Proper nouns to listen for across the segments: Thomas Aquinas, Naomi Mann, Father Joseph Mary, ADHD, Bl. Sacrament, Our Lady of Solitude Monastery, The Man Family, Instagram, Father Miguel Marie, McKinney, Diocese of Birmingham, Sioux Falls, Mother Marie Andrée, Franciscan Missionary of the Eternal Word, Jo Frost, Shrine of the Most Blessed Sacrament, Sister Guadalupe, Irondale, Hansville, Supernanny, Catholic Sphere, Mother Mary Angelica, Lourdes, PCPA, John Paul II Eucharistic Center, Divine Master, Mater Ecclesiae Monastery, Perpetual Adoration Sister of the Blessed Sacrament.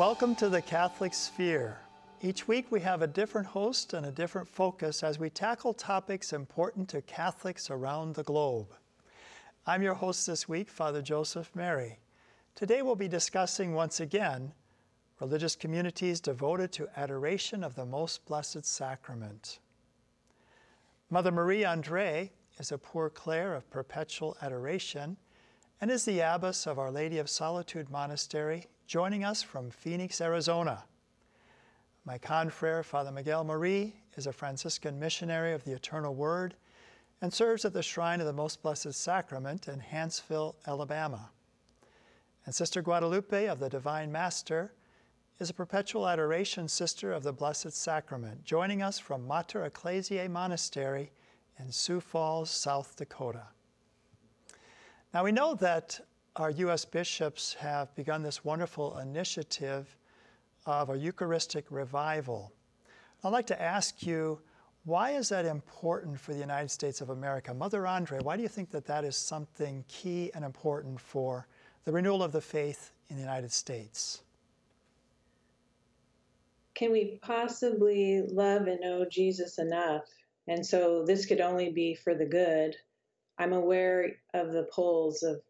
Welcome to the Catholic Sphere. Each week we have a different host and a different focus as we tackle topics important to Catholics around the globe. I'm your host this week, Father Joseph Mary. Today we'll be discussing once again religious communities devoted to adoration of the Most Blessed Sacrament. Mother Marie Andrée is a Poor Clare of Perpetual Adoration and is the abbess of Our Lady of Solitude Monastery, joining us from Phoenix, Arizona. My confrere, Father Miguel Marie, is a Franciscan Missionary of the Eternal Word and serves at the Shrine of the Most Blessed Sacrament in Hansville, Alabama. And Sister Guadalupe of the Divine Master is a Perpetual Adoration Sister of the Blessed Sacrament, joining us from Mater Ecclesiae Monastery in Sioux Falls, South Dakota. Now we know that our U.S. bishops have begun this wonderful initiative of a Eucharistic revival. I'd like to ask you, why is that important for the United States of America? Mother Andrée, why do you think that that is something key and important for the renewal of the faith in the United States? Can we possibly love and know Jesus enough? And so this could only be for the good. I'm aware of the polls of,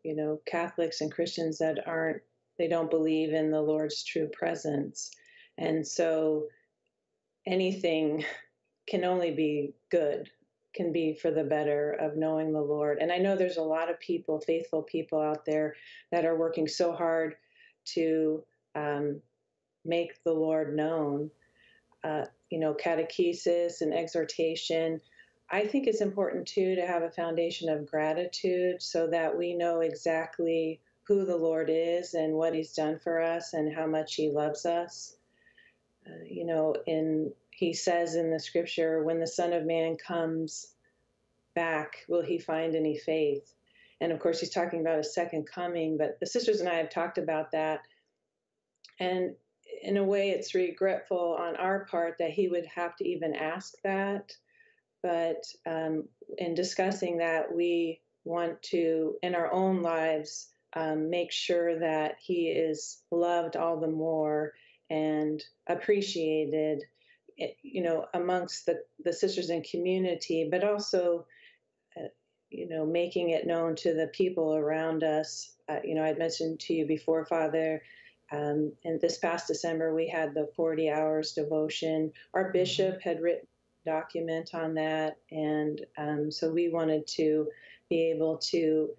Catholics and Christians that they don't believe in the Lord's true presence. And so anything can only be good, can be for the better of knowing the Lord. And I know there's a lot of people, faithful people out there that are working so hard to make the Lord known, catechesis and exhortation. I think it's important, too, to have a foundation of gratitude so that we know exactly who the Lord is and what he's done for us and how much he loves us. He says in the scripture, when the Son of Man comes back, will he find any faith? And, of course, he's talking about a second coming, but the sisters and I have talked about that. And in a way, it's regretful on our part that he would have to even ask that. But in discussing that, we want to, in our own lives, make sure that he is loved all the more and appreciated, amongst the sisters and community, but also, making it known to the people around us. I'd mentioned to you before, Father, and this past December, we had the 40 hours devotion. Our bishop had written document on that, and so we wanted to be able to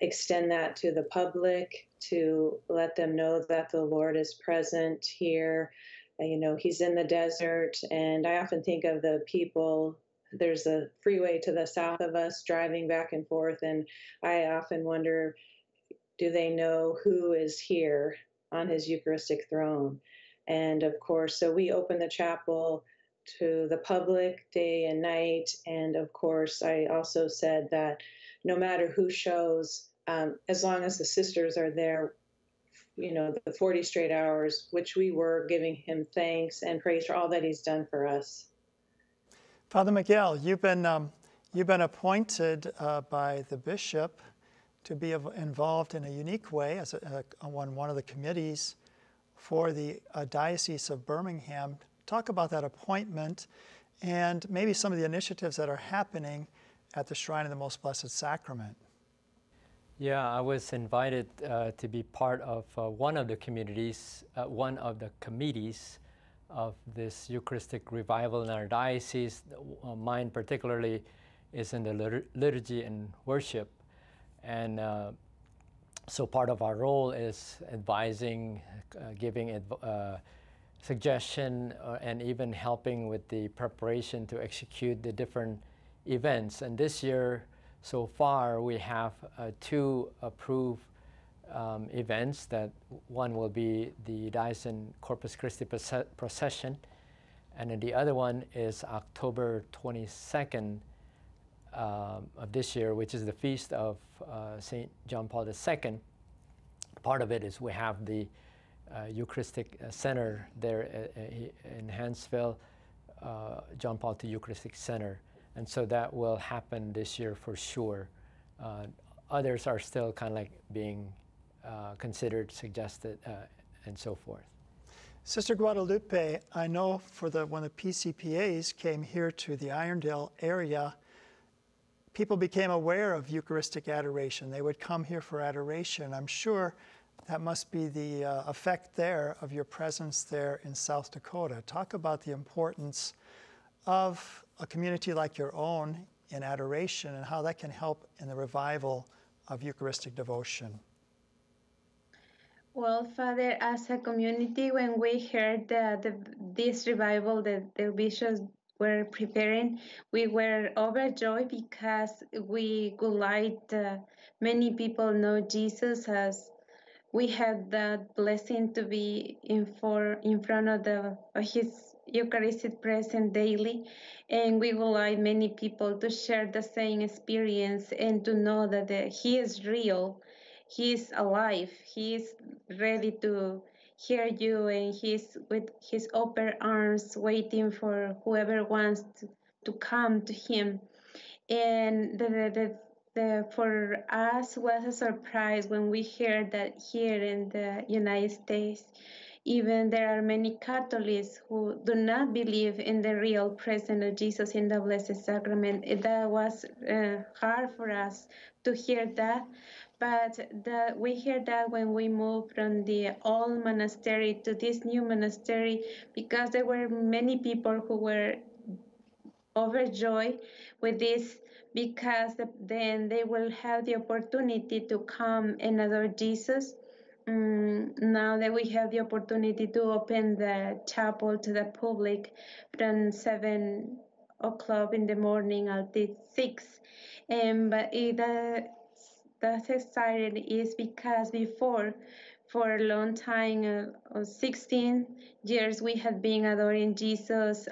extend that to the public, to let them know that the Lord is present here. He's in the desert, and I often think of the people. There's a freeway to the south of us driving back and forth, and I often wonder, do they know who is here on his Eucharistic throne? And of course, so we open the chapel to the public day and night. And of course, I also said that no matter who shows, as long as the sisters are there, the 40 straight hours, which we were, giving him thanks and praise for all that he's done for us. Father Miguel, you've been appointed by the bishop to be involved in a unique way as on one of the committees for the Diocese of Birmingham. Talk about that appointment and maybe some of the initiatives that are happening at the Shrine of the Most Blessed Sacrament. Yeah, I was invited to be part of one of the committees of this Eucharistic revival in our diocese. Mine particularly is in the liturgy and worship. And so part of our role is advising, giving suggestion, and even helping with the preparation to execute the different events. And this year, so far, we have two approved events. That one will be the Diocesan Corpus Christi procession, and then the other one is October 22nd of this year, which is the feast of St. John Paul II. Part of it is we have the Eucharistic Center there in Hansville, John Paul II Eucharistic Center. And so that will happen this year for sure. Others are still kind of like being considered, suggested, and so forth. Sister Guadalupe, I know for the when the PCPAs came here to the Irondale area, people became aware of Eucharistic adoration. They would come here for adoration. I'm sure that must be the effect there of your presence there in South Dakota. Talk about the importance of a community like your own in adoration and how that can help in the revival of Eucharistic devotion. Well, Father, as a community, when we heard this revival that the bishops were preparing, we were overjoyed because we could let many people know Jesus, as we had that blessing to be in front of his Eucharistic presence daily, and we would like many people to share the same experience and to know that he is real, he is alive, he is ready to hear you, and he is with his open arms waiting for whoever wants to come to him. And for us was a surprise when we heard that here in the United States, even there are many Catholics who do not believe in the real presence of Jesus in the Blessed Sacrament. That was hard for us to hear that, but we heard that when we moved from the old monastery to this new monastery, because there were many people who were overjoyed with this, because then they will have the opportunity to come and adore Jesus. Now that we have the opportunity to open the chapel to the public from 7 o'clock in the morning until 6, but that's exciting is because before, for a long time, 16 years, we had been adoring Jesus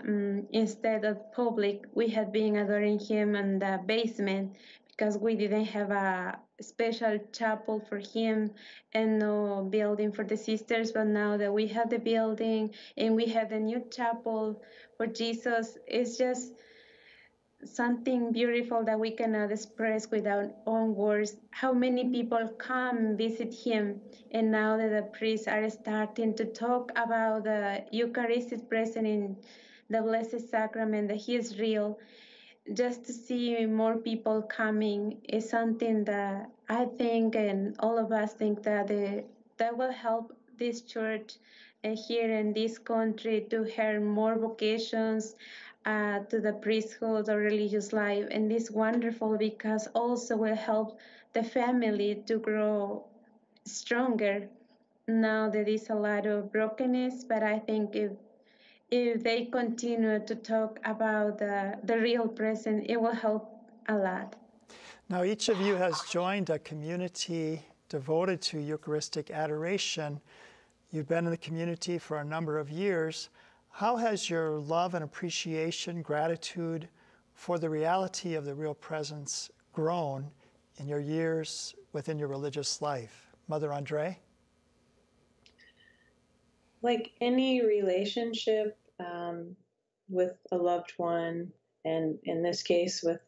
instead of public. We had been adoring him in the basement, because we didn't have a special chapel for him and no building for the sisters. But now that we have the building and we have the new chapel for Jesus, it's just something beautiful that we cannot express with our own words. How many people come visit him, and now that the priests are starting to talk about the Eucharistic presence in the Blessed Sacrament, that he is real, just to see more people coming is something that I think, and all of us think, that that will help this church here in this country to have more vocations to the priesthood or religious life. And it's wonderful because also will help the family to grow stronger. Now there is a lot of brokenness, but I think if they continue to talk about the real present, it will help a lot. Now, each of you has joined a community devoted to Eucharistic adoration. You've been in the community for a number of years. How has your love and appreciation, gratitude for the reality of the real presence grown in your years within your religious life? Mother Andrée? Like any relationship with a loved one, and in this case with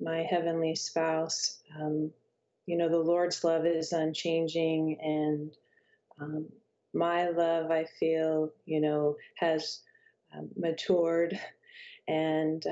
my heavenly spouse, you know, the Lord's love is unchanging, and my love, I feel, you know, has matured, and,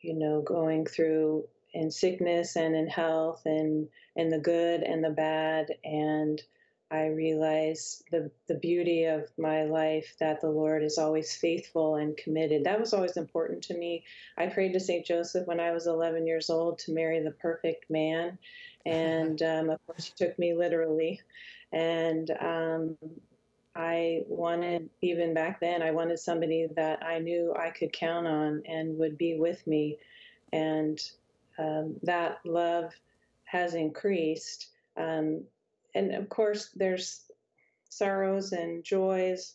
you know, going through in sickness and in health, and in the good and the bad, and I realize the beauty of my life, that the Lord is always faithful and committed. That was always important to me. I prayed to St. Joseph when I was 11 years old to marry the perfect man. And of course, he took me literally. And I wanted, even back then, I wanted somebody that I knew I could count on and would be with me. And that love has increased. And of course, there's sorrows and joys.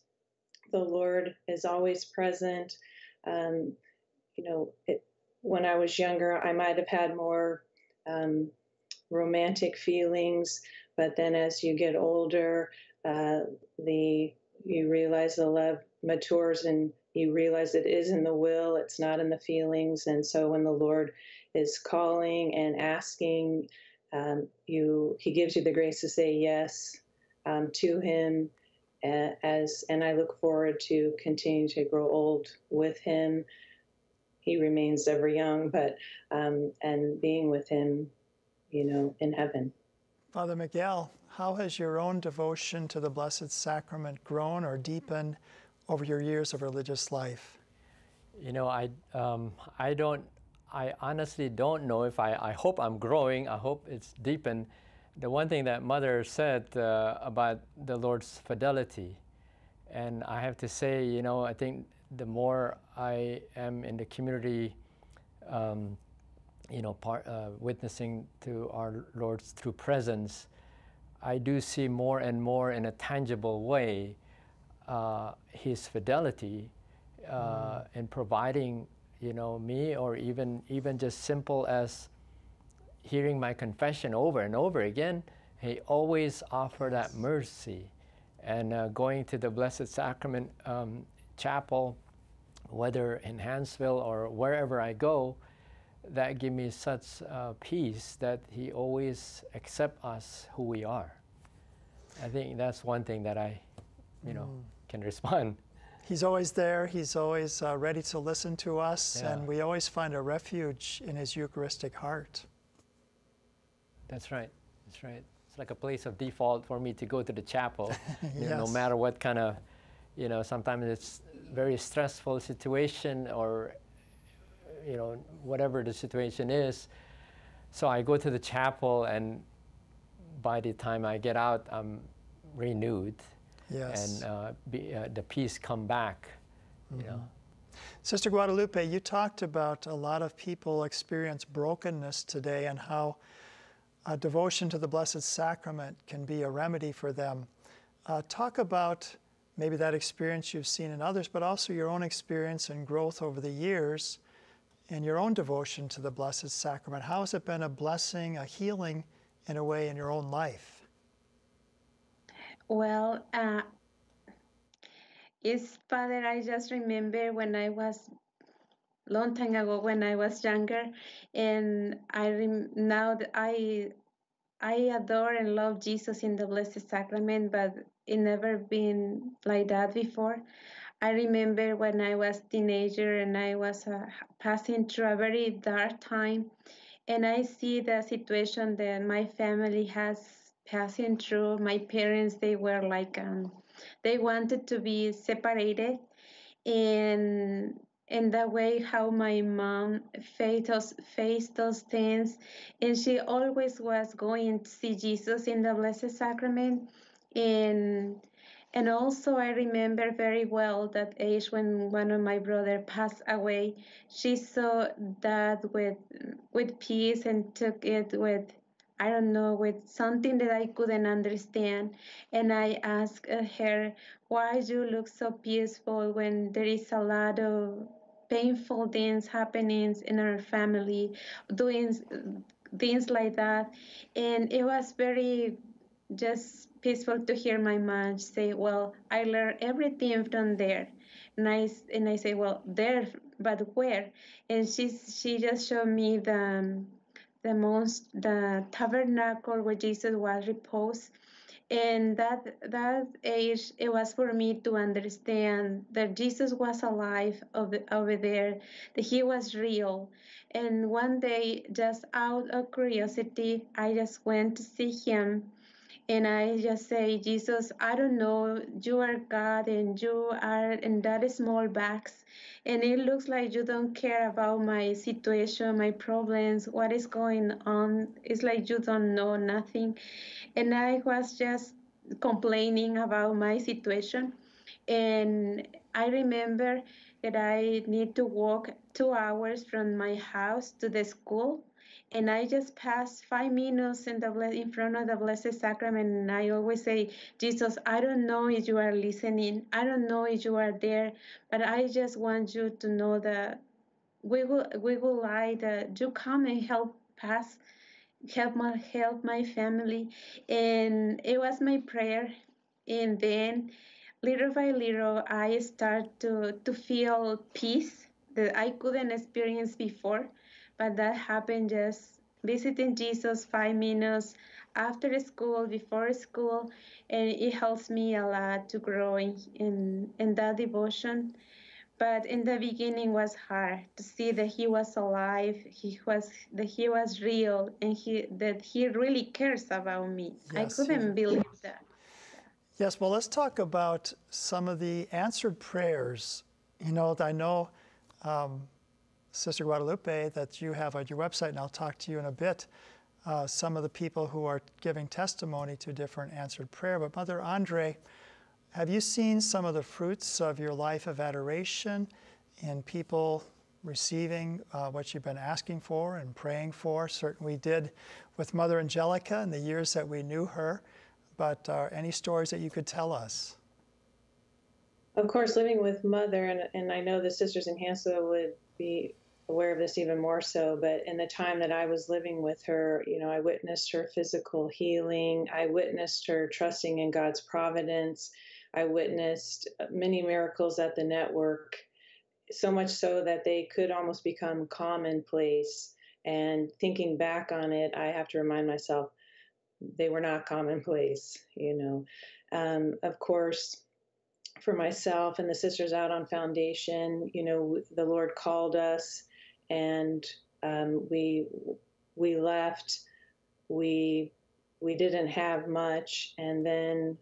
The Lord is always present. You know, when I was younger, I might have had more romantic feelings, but then as you get older, you realize the love matures, and you realize it is in the will, it's not in the feelings. And so when the Lord is calling and asking, he gives you the grace to say yes to him, And I look forward to continuing to grow old with him. He remains ever young, but and being with him, you know, in heaven. Father Miguel, how has your own devotion to the Blessed Sacrament grown or deepened over your years of religious life? You know, I honestly don't know if I hope I'm growing. I hope it's deepened. The one thing that Mother said about the Lord's fidelity, and I have to say, you know, I think the more I am in the community, you know, witnessing to our Lord's true presence, I do see more and more in a tangible way His fidelity in providing, you know, me, or even just simple as hearing my confession over and over again. He always offered that mercy. And going to the Blessed Sacrament chapel, whether in Hansville or wherever I go, that give me such peace that He always accept us who we are. I think that's one thing that I, you know, can respond. He's always there. He's always ready to listen to us, and we always find a refuge in His Eucharistic heart. That's right. That's right. It's like a place of default for me to go to the chapel, you know, no matter what kind of, you know, sometimes it's very stressful situation or, you know, whatever the situation is. So I go to the chapel, and by the time I get out, I'm renewed. Yes. And the peace come back, you know. Sister Guadalupe, you talked about a lot of people experience brokenness today and how a devotion to the Blessed Sacrament can be a remedy for them. Talk about maybe that experience you've seen in others, but also your own experience and growth over the years in your own devotion to the Blessed Sacrament. How has it been a blessing, a healing in a way in your own life? Well, Father, I just remember when I was, long time ago when I was younger, and now I adore and love Jesus in the Blessed Sacrament, but it never been like that before. I remember when I was teenager and I was passing through a very dark time, and I see the situation that my family has passing through. My parents, they were like, they wanted to be separated, and the way how my mom faced those things, and she always was going to see Jesus in the Blessed Sacrament, and also I remember very well that age when one of my brother passed away. She saw that with peace and took it with, I don't know, with something that I couldn't understand. And I asked her, why you look so peaceful when there is a lot of painful things happening in our family, doing things like that. And it was very just peaceful to hear my mom say, well, I learned everything from there. And I say, well, there, but where? And she just showed me the tabernacle where Jesus was reposed, and that age it was for me to understand that Jesus was alive over there, that He was real. And one day, just out of curiosity, I just went to see Him, and I just say, Jesus, I don't know, you are God, and you are in that small box, and it looks like you don't care about my situation, my problems, what is going on. It's like you don't know nothing. And I was just complaining about my situation. And I remember that I need to walk 2 hours from my house to the school. And I just passed 5 minutes in front of the Blessed Sacrament, and I always say, Jesus, I don't know if you are listening. I don't know if you are there, but I just want you to know that we will like that you come and help my family. And it was my prayer. And then little by little, I start to feel peace that I couldn't experience before. But that happened just visiting Jesus 5 minutes after school, before school, and it helps me a lot to grow in that devotion. But in the beginning was hard to see that he was alive, that he was real, and that he really cares about me. Yes, I couldn't believe that. Yes, well, let's talk about some of the answered prayers. You know, I know, Sister Guadalupe, that you have on your website, and I'll talk to you in a bit, some of the people who are giving testimony to different answered prayer. But Mother Andrée, have you seen some of the fruits of your life of adoration in people receiving what you've been asking for and praying for? Certainly we did with Mother Angelica in the years that we knew her, but any stories that you could tell us? Of course, living with Mother, and I know the sisters in Hansville would be aware of this even more so, but in the time that I was living with her, you know, I witnessed her physical healing. I witnessed her trusting in God's providence. I witnessed many miracles at the network, so much so that they could almost become commonplace. And thinking back on it, I have to remind myself, they were not commonplace, you know. Of course, for myself and the sisters out on Foundation, you know, the Lord called us, and we left. We didn't have much, and then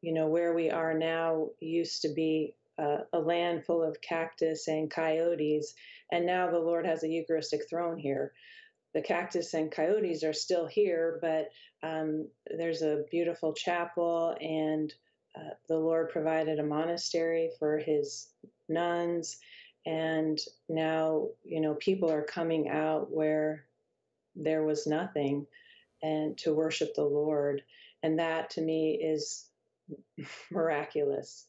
you know, where we are now used to be a land full of cactus and coyotes, and now the Lord has a Eucharistic throne here. The cactus and coyotes are still here, but there's a beautiful chapel, and the Lord provided a monastery for his nuns, and now, you know, people are coming out where there was nothing and to worship the Lord. And that to me is miraculous.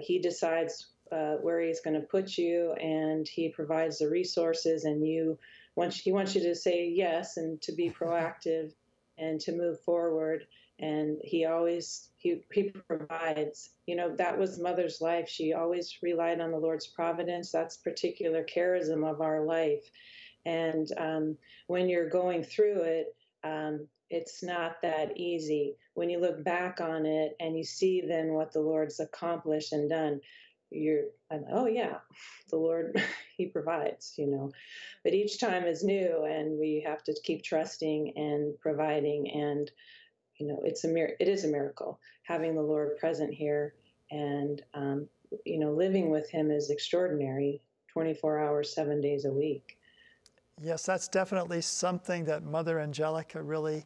He decides where he's going to put you, and he provides the resources, and he wants you to say yes and to be proactive and to move forward. And he always, he provides, you know, that was Mother's life. She always relied on the Lord's providence. That's particular charism of our life. And when you're going through it, it's not that easy. When you look back on it and you see then what the Lord's accomplished and done, I'm, oh yeah, the Lord, he provides, you know. But each time is new, and we have to keep trusting and providing, and you know, it is a miracle having the Lord present here, and you know, living with him is extraordinary, 24 hours, 7 days a week. Yes, that's definitely something that Mother Angelica really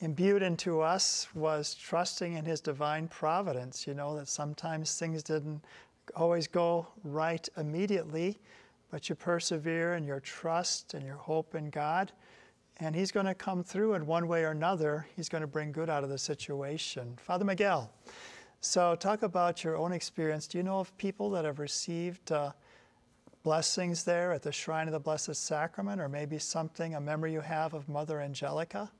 imbued into us, was trusting in his divine providence, you know, that sometimes things didn't always go right immediately, but you persevere in your trust and your hope in God. And he's going to come through in one way or another. He's going to bring good out of the situation. Father Miguel, so talk about your own experience. Do you know of people that have received blessings there at the Shrine of the Blessed Sacrament, or maybe something, a memory you have of Mother Angelica?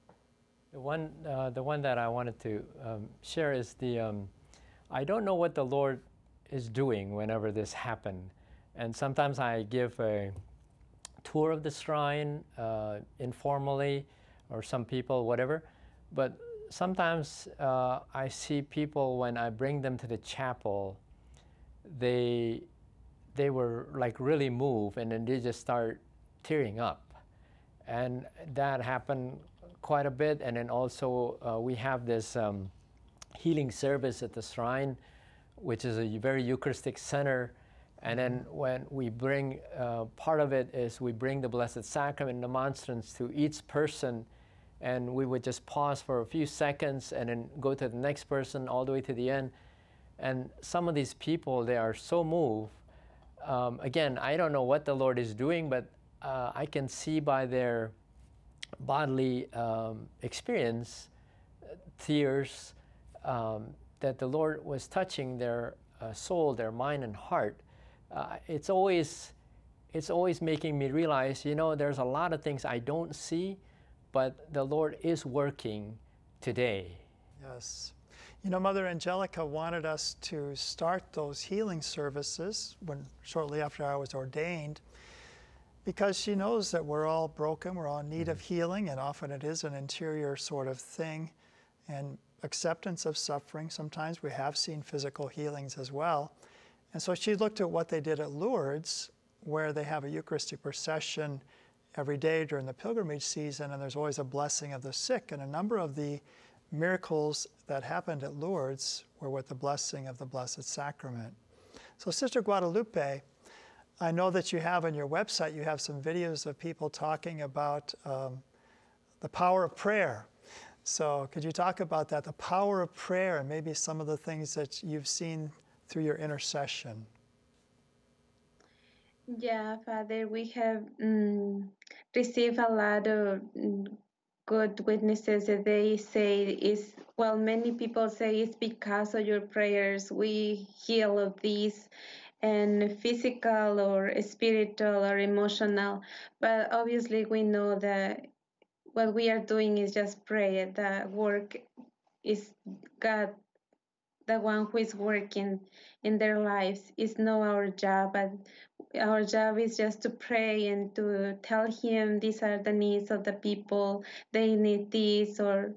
The one that I wanted to share is I don't know what the Lord is doing whenever this happened. And sometimes I give a tour of the shrine, informally, or some people, whatever. But sometimes I see people, when I bring them to the chapel, they were like really moved, and then they just start tearing up. And that happened quite a bit. And then also we have this healing service at the shrine, which is a very Eucharistic center. And then when we bring, part of it is we bring the Blessed Sacrament Remonstrance to each person, and we would just pause for a few seconds and then go to the next person all the way to the end. And some of these people, they are so moved. Again, I don't know what the Lord is doing, but I can see by their bodily experience, tears, that the Lord was touching their soul, their mind, and heart. It's always making me realize, you know, there's a lot of things I don't see, but the Lord is working today. Yes. You know, Mother Angelica wanted us to start those healing services shortly after I was ordained. because she knows that we're all broken, we're all in need of healing, and often it is an interior sort of thing, and acceptance of suffering. Sometimes we have seen physical healings as well. And so she looked at what they did at Lourdes, where they have a Eucharistic procession every day during the pilgrimage season, and there's always a blessing of the sick. And a number of the miracles that happened at Lourdes were with the blessing of the Blessed Sacrament. So Sister Guadalupe, I know that you have on your website, you have some videos of people talking about the power of prayer. So could you talk about that, the power of prayer, and maybe some of the things that you've seen through your intercession? Yeah, Father, we have received a lot of good witnesses that they say is, well, many people say it's because of your prayers we heal of these, and physical or spiritual or emotional. But obviously we know that what we are doing is just prayer. The work is God, the one who is working in their lives. It's not our job, but our job is just to pray and to tell him these are the needs of the people, they need this, or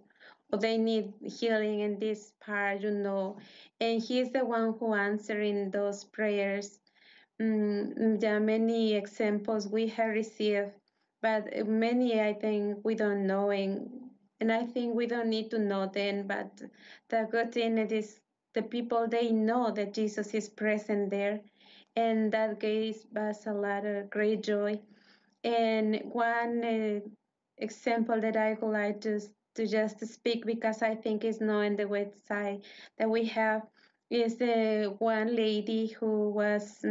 they need healing in this part, you know. And he is the one who answering those prayers. There are many examples we have received, but many I think we don't know, and I think we don't need to know them. But the good thing is the people, they know that Jesus is present there, and that gave us a lot of great joy. And one example that I would like to just speak, because I think it's not in the website that we have, is the one lady who was,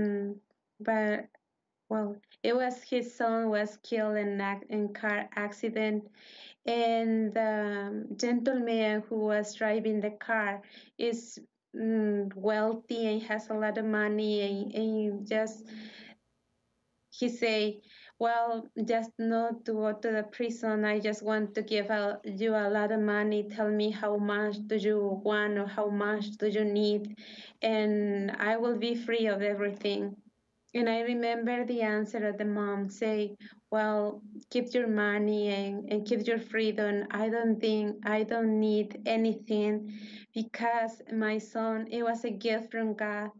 well, it was his son was killed in a car accident, and the gentleman who was driving the car is wealthy and has a lot of money, and just he say, well, just not to go to the prison, I just want to give you a lot of money, tell me how much do you want or how much do you need, and I will be free of everything. And I remember the answer of the mom say, well, keep your money and keep your freedom. I don't need anything, because my son, it was a gift from God,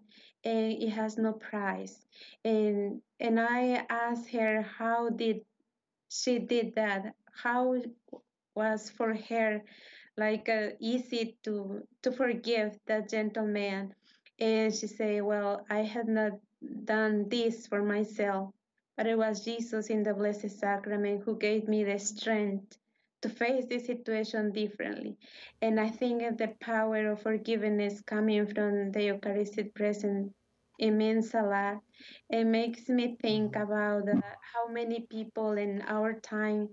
and it has no price. And I asked her, how did she did that? How was for her like easy to forgive that gentleman? And she said, well, I had not done this for myself, but it was Jesus in the Blessed Sacrament who gave me the strength to face this situation differently. And I think the power of forgiveness coming from the Eucharistic presence, it means a lot. It makes me think about how many people in our time,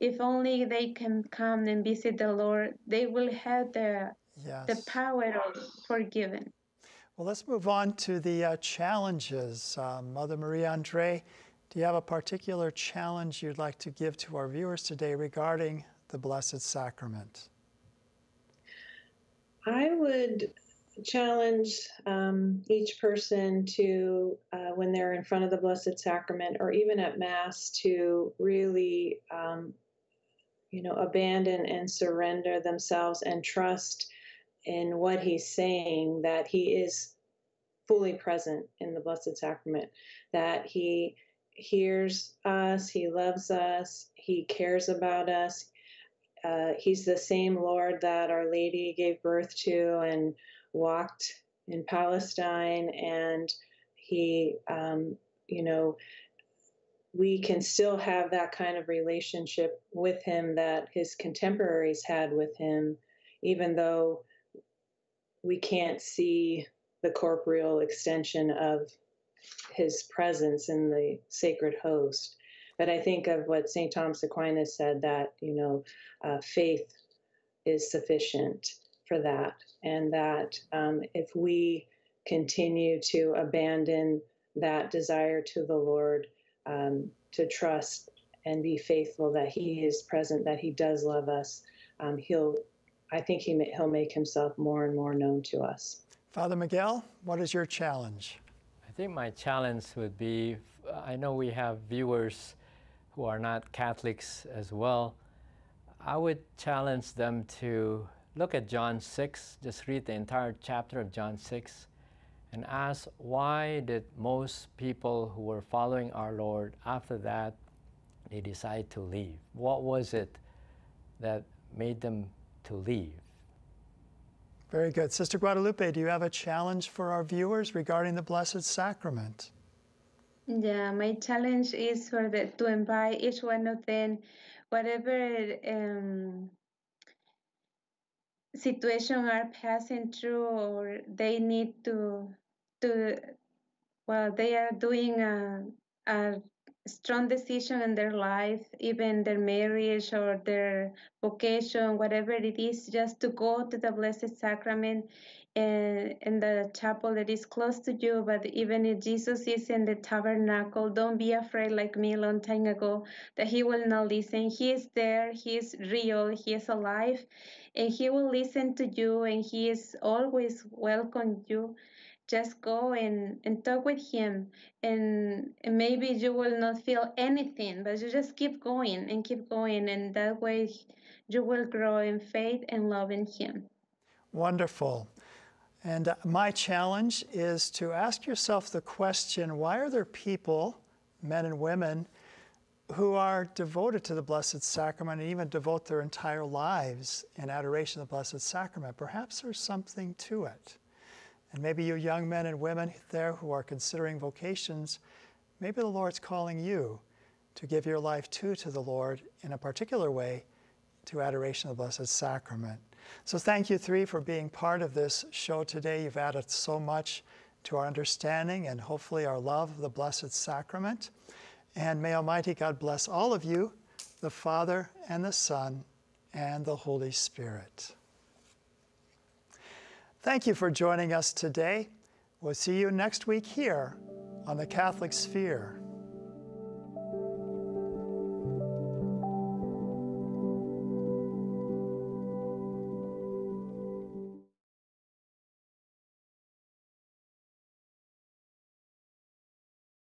if only they can come and visit the Lord, they will have the power of forgiveness. Well, let's move on to the challenges. Mother Marie Andrée, do you have a particular challenge you'd like to give to our viewers today regarding the Blessed Sacrament? I would challenge each person to, when they're in front of the Blessed Sacrament or even at Mass, to really, abandon and surrender themselves and trust in what he's saying, that he is fully present in the Blessed Sacrament, that he hears us, he loves us, he cares about us. He's the same Lord that Our Lady gave birth to and walked in Palestine, and he, we can still have that kind of relationship with him that his contemporaries had with him, even though we can't see the corporeal extension of his presence in the sacred host. But I think of what St. Thomas Aquinas said, that, faith is sufficient for that. And that if we continue to abandon that desire to the Lord, to trust and be faithful that he is present, that he does love us, he'll make himself more and more known to us. Father Miguel, what is your challenge? I think my challenge would be, I know we have viewers who are not Catholics as well. I would challenge them to look at John 6, just read the entire chapter of John 6, and ask, why did most people who were following our Lord after that, they decide to leave? What was it that made them to leave? Very good. Sister Guadalupe, do you have a challenge for our viewers regarding the Blessed Sacrament? Yeah, my challenge is for the, to invite each one of them, whatever situation are passing through, or they need to well, they are doing a strong decision in their life, even their marriage or their vocation, whatever it is, just to go to the Blessed Sacrament in the chapel that is close to you. But even if Jesus is in the tabernacle, don't be afraid like me a long time ago that he will not listen. He is there, he is real, he is alive, and he will listen to you, and he is always welcome you. Just go and talk with him, and maybe you will not feel anything, but you just keep going, and that way you will grow in faith and love in him. Wonderful. And my challenge is to ask yourself the question, why are there people, men and women, who are devoted to the Blessed Sacrament and even devote their entire lives in adoration of the Blessed Sacrament? Perhaps there's something to it. And maybe you young men and women there who are considering vocations, maybe the Lord's calling you to give your life too to the Lord in a particular way to adoration of the Blessed Sacrament. So thank you three for being part of this show today. You've added so much to our understanding and hopefully our love of the Blessed Sacrament. And may Almighty God bless all of you, the Father and the Son and the Holy Spirit. Thank you for joining us today. We'll see you next week here on the Catholic Sphere.